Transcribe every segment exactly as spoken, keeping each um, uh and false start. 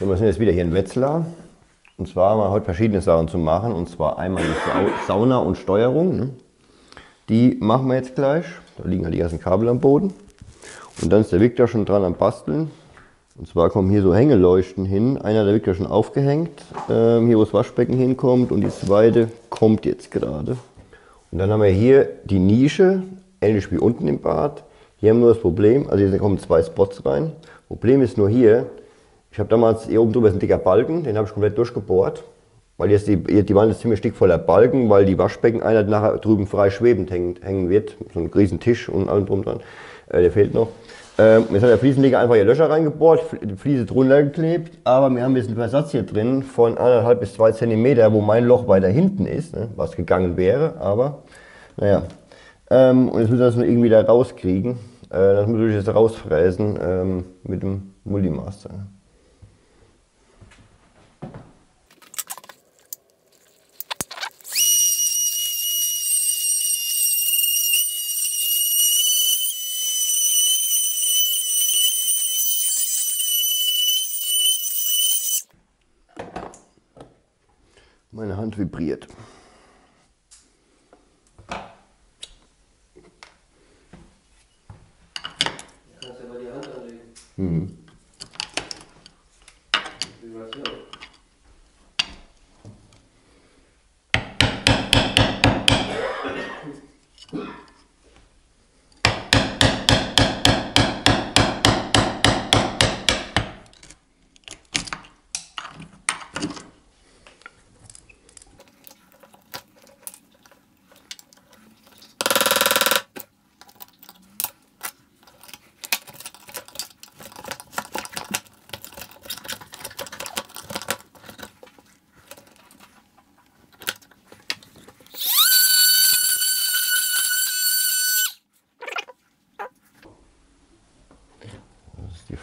So, wir sind jetzt wieder hier in Wetzlar. Und zwar haben wir heute verschiedene Sachen zu machen. Und zwar einmal die Sauna und Steuerung. Ne? Die machen wir jetzt gleich. Da liegen halt die ganzen Kabel am Boden. Und dann ist der Viktor schon dran am Basteln. Und zwar kommen hier so Hängeleuchten hin. Einer hat der Viktor schon aufgehängt, ähm, hier wo das Waschbecken hinkommt. Und die zweite kommt jetzt gerade. Und dann haben wir hier die Nische, ähnlich wie unten im Bad. Hier haben wir das Problem, also hier kommen zwei Spots rein. Problem ist nur hier, ich habe damals, hier oben drüber ist ein dicker Balken, den habe ich komplett durchgebohrt. Weil jetzt die, die Wand ist ziemlich dick voller Balken, weil die Waschbeckeneinheit nachher drüben frei schwebend hängt, hängen wird. So ein riesen Tisch und allem drum dran, äh, der fehlt noch. Ähm, jetzt hat der Fliesenleger einfach hier Löcher reingebohrt, die Fliese drunter geklebt, aber wir haben jetzt einen Versatz hier drin von anderthalb bis zwei Zentimeter, wo mein Loch weiter hinten ist, ne, was gegangen wäre, aber naja. Ähm, und jetzt müssen wir das nur irgendwie da rauskriegen, äh, das müssen wir jetzt rausfräsen ähm, mit dem Multimaster. Meine Hand vibriert. Du kannst ja mal die Hand anlegen. Mhm. Vibration.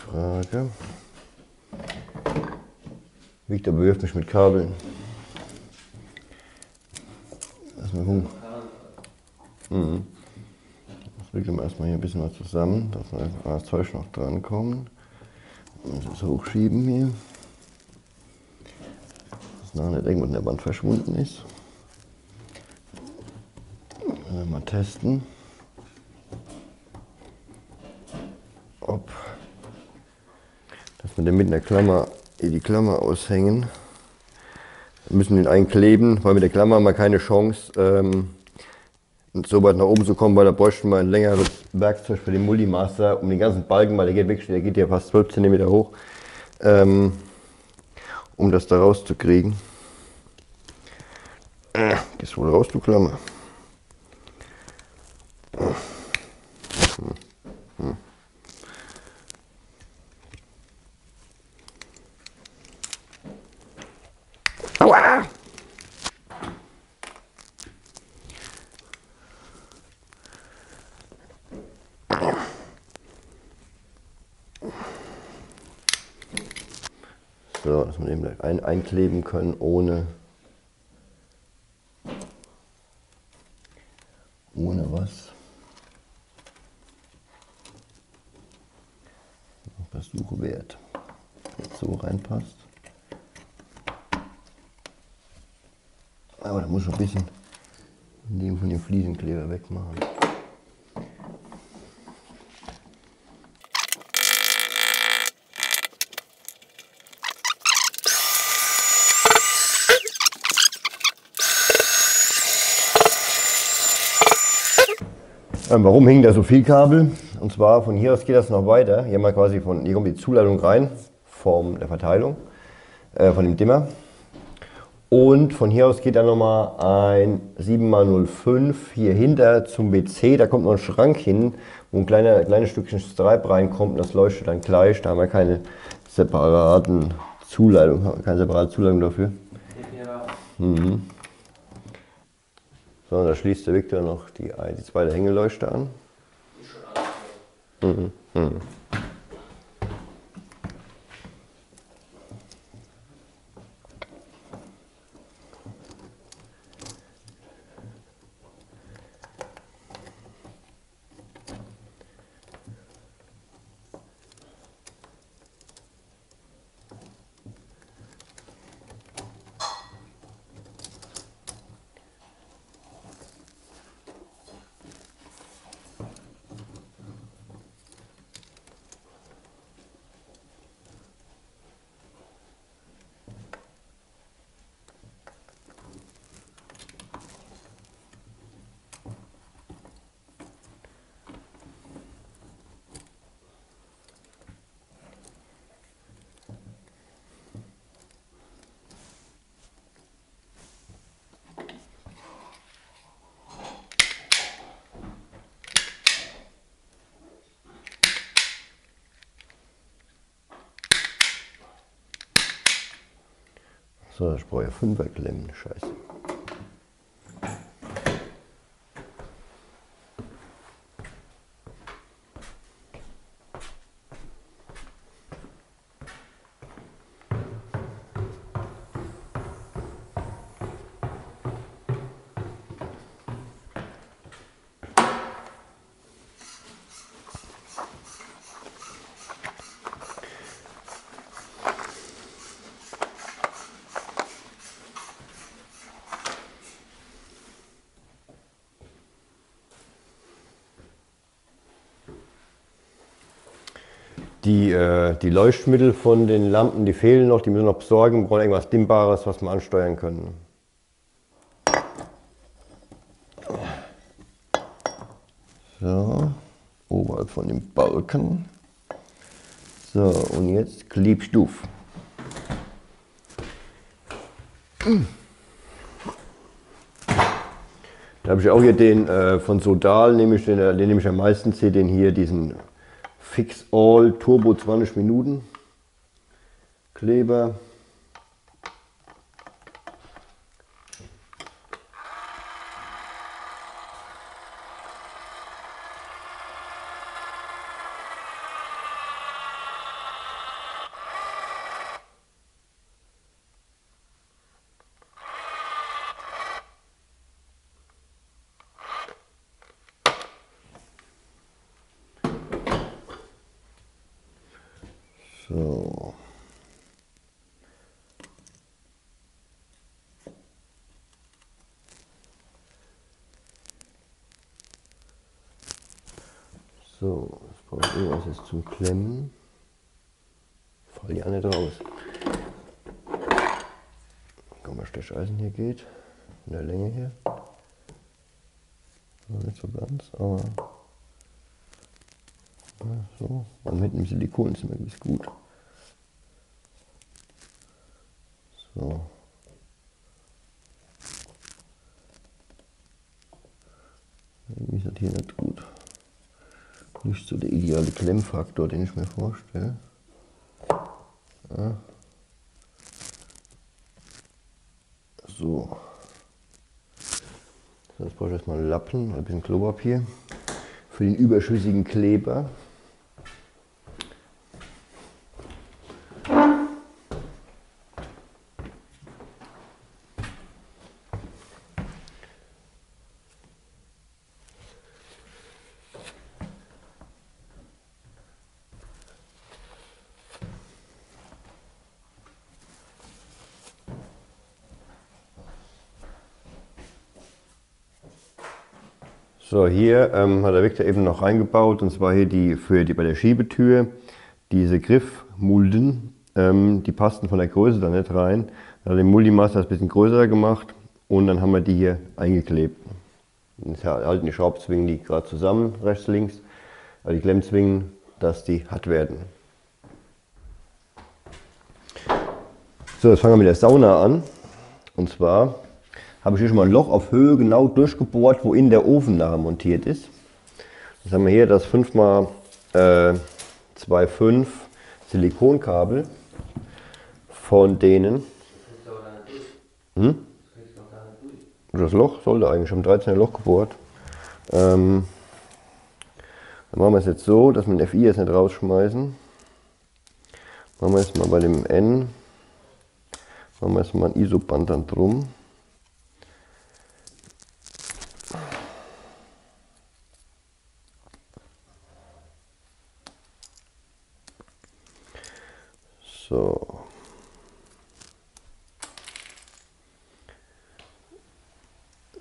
Frage. Viktor bewirft mich mit Kabeln. Lass mal gucken. Mhm. Das wickeln wir erstmal hier ein bisschen was zusammen, dass wir das Zeug noch dran kommen. Und das hochschieben hier. Dass nachher nicht irgendwo in der Wand verschwunden ist. Also mal testen. Und dann mit einer Klammer hier die Klammer aushängen. Wir müssen den einkleben, weil mit der Klammer haben wir keine Chance, ähm, so weit nach oben zu kommen, weil da bräuchten wir ein längeres Werkzeug für den Multimaster, um den ganzen Balken, weil der geht wirklich, der geht ja fast zwölf Zentimeter hoch, ähm, um das da rauszukriegen. Äh, gehst wohl raus, du Klammer. So, dass wir den gleich ein einkleben können, ohne, ohne was. Versuche wert. Jetzt so reinpasst. Aber da muss ich ein bisschen den von dem Fliesenkleber wegmachen. Warum hängen da so viel Kabel? Und zwar von hier aus geht das noch weiter. Hier haben wir quasi von hier kommt die Zuleitung rein von der Verteilung, äh, von dem Dimmer. Und von hier aus geht dann nochmal ein sieben mal null fünf hier hinter zum W C. Da kommt noch ein Schrank hin, wo ein kleiner, kleines Stückchen Stripe reinkommt und das leuchtet dann gleich. Da haben wir keine separaten Zuleitung, keine separate Zuleitung dafür. Mhm. So, da schließt der Viktor noch die, die zweite Hängeleuchte an. Mhm. Mhm. So, ich brauche ja fünfer Klemmen, scheiße. Die, äh, die Leuchtmittel von den Lampen, die fehlen noch, die müssen wir noch besorgen. Wir brauchen irgendwas Dimmbares, was wir ansteuern können. So, oberhalb von dem Balken. So, und jetzt Klebstoff. Da habe ich auch hier den äh, von Sodal, nehme ich den, den nehme ich am meisten, sehe den hier, diesen Fix all Turbo zwanzig Minuten Kleber. So. So, das braucht irgendwas jetzt zum Klemmen. Fall ja nicht raus. Guck mal, Stecheisen hier geht. In der Länge hier. Nicht so ganz, aber. So, aber mit dem Silikon ist wirklich gut. So. Irgendwie ist das hier nicht gut. Nicht so der ideale Klemmfaktor, den ich mir vorstelle. Ja. So. Sonst brauche ich erstmal einen Lappen, ein bisschen Klopapier für den überschüssigen Kleber. So, hier ähm, hat der Viktor eben noch reingebaut, und zwar hier die, für die, bei der Schiebetür, diese Griffmulden, ähm, die passten von der Größe da nicht rein. Dann hat den Multimaster ein bisschen größer gemacht und dann haben wir die hier eingeklebt. Jetzt halten die Schraubzwingen die gerade zusammen, rechts, links, also die Klemmzwingen, dass die hart werden. So, jetzt fangen wir mit der Sauna an, und zwar habe ich hier schon mal ein Loch auf Höhe genau durchgebohrt, wo in der Ofen nachher montiert ist. Jetzt haben wir hier das fünf mal zwei Komma fünf Silikonkabel von denen. Hm? Das Loch sollte eigentlich, um dreizehner Loch gebohrt. Ähm, dann machen wir es jetzt so, dass wir den F I jetzt nicht rausschmeißen. Machen wir jetzt mal bei dem N, machen wir jetzt mal ein Isoband dann drum. So.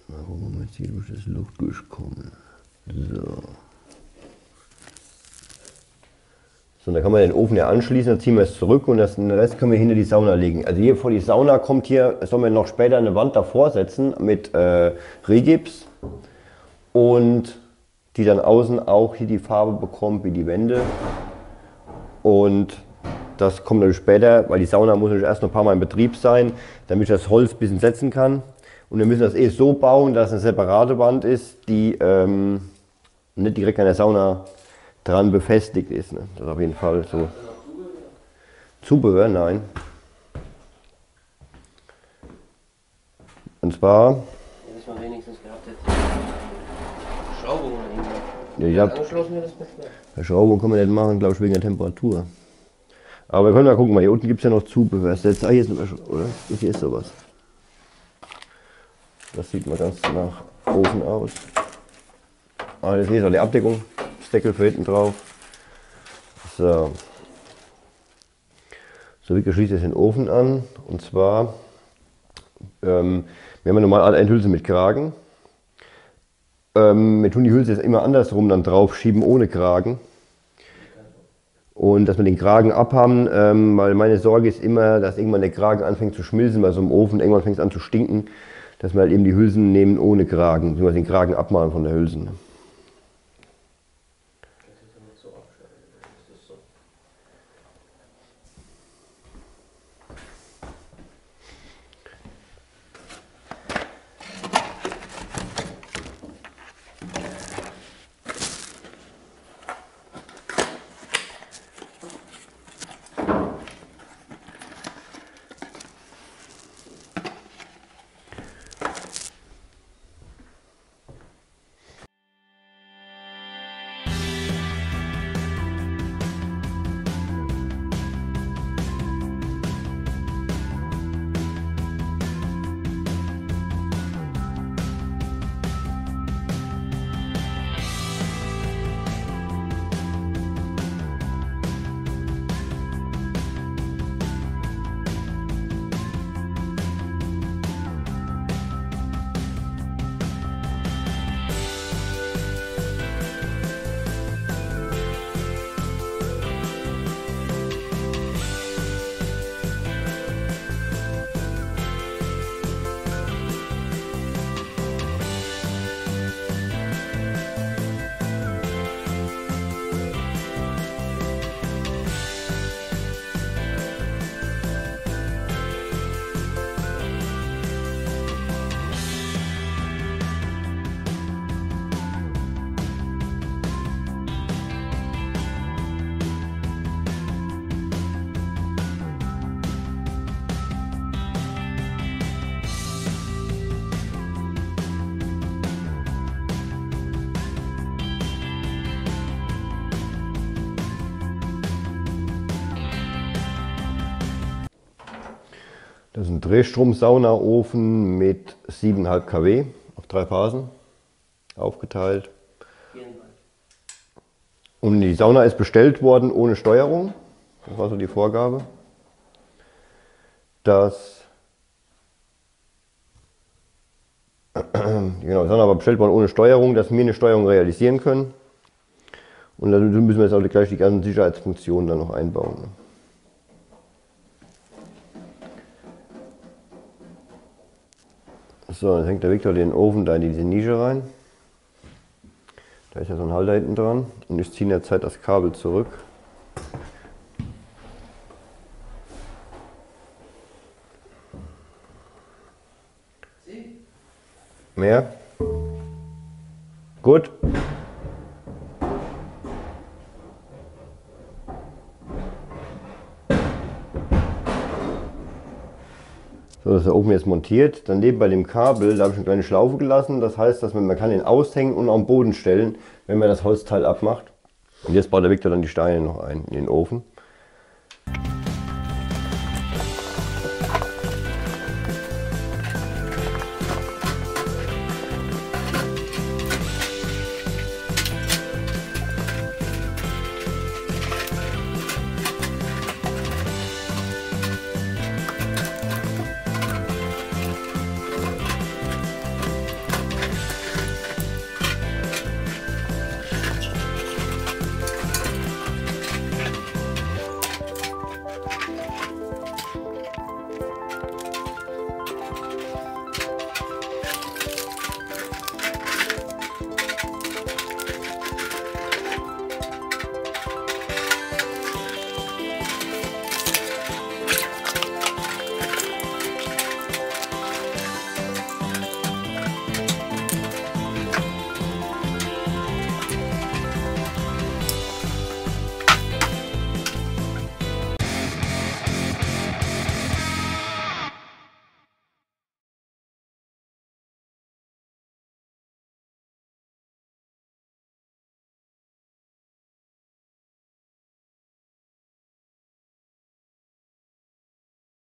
Mal gucken, ob wir jetzt hier durch das Loch durchkommen. So. So, dann kann man den Ofen ja anschließen, dann ziehen wir es zurück und das, den Rest können wir hinter die Sauna legen. Also hier vor die Sauna kommt hier, sollen wir noch später eine Wand davor setzen mit äh, Rigips, und die dann außen auch hier die Farbe bekommt wie die Wände. Und das kommt natürlich später, weil die Sauna muss natürlich erst noch ein paar Mal in Betrieb sein, damit ich das Holz ein bisschen setzen kann. Und wir müssen das eh so bauen, dass eine separate Wand ist, die ähm, nicht direkt an der Sauna dran befestigt ist. Ne? Das ist auf jeden Fall so. Zubehör? Nein. Und zwar. Dass man wenigstens gehabt hätte. Schraubung oder irgendwas. Ja, ich hab, Schraubung kann man nicht machen, glaube ich, wegen der Temperatur. Aber wir können mal gucken, weil hier unten gibt es ja noch Zubehör. Jetzt, ah, hier ist, oder? Hier ist sowas. Das sieht mal ganz nach Ofen aus. Ah, das hier ist auch die Abdeckung. Das Deckel für hinten drauf. So. So, Viktor schließt jetzt den Ofen an. Und zwar, ähm, wir haben ja normal eine Hülse mit Kragen. Ähm, wir tun die Hülse jetzt immer andersrum dann drauf schieben ohne Kragen. Und dass wir den Kragen abhaben, ähm, weil meine Sorge ist immer, dass irgendwann der Kragen anfängt zu schmilzen bei so einem Ofen. Irgendwann fängt es an zu stinken, dass wir halt eben die Hülsen nehmen ohne Kragen, beziehungsweise den Kragen abmachen von der Hülsen. Das ist ein Drehstrom-Saunaofen mit sieben Komma fünf Kilowatt auf drei Phasen aufgeteilt. Und die Sauna ist bestellt worden ohne Steuerung. Das war so die Vorgabe. Das genau, die Sauna war bestellt worden ohne Steuerung, dass wir eine Steuerung realisieren können. Und dann müssen wir jetzt auch gleich die ganzen Sicherheitsfunktionen dann noch einbauen. So, jetzt hängt der Viktor den Ofen da in diese Nische rein. Da ist ja so ein Halter hinten dran und ich ziehe in der Zeit das Kabel zurück. Mehr? Gut. So, das ist der Ofen jetzt montiert. Dann neben bei dem Kabel, da habe ich eine kleine Schlaufe gelassen. Das heißt, dass man, man kann den aushängen und am Boden stellen, wenn man das Holzteil abmacht. Und jetzt baut der Viktor dann die Steine noch ein in den Ofen.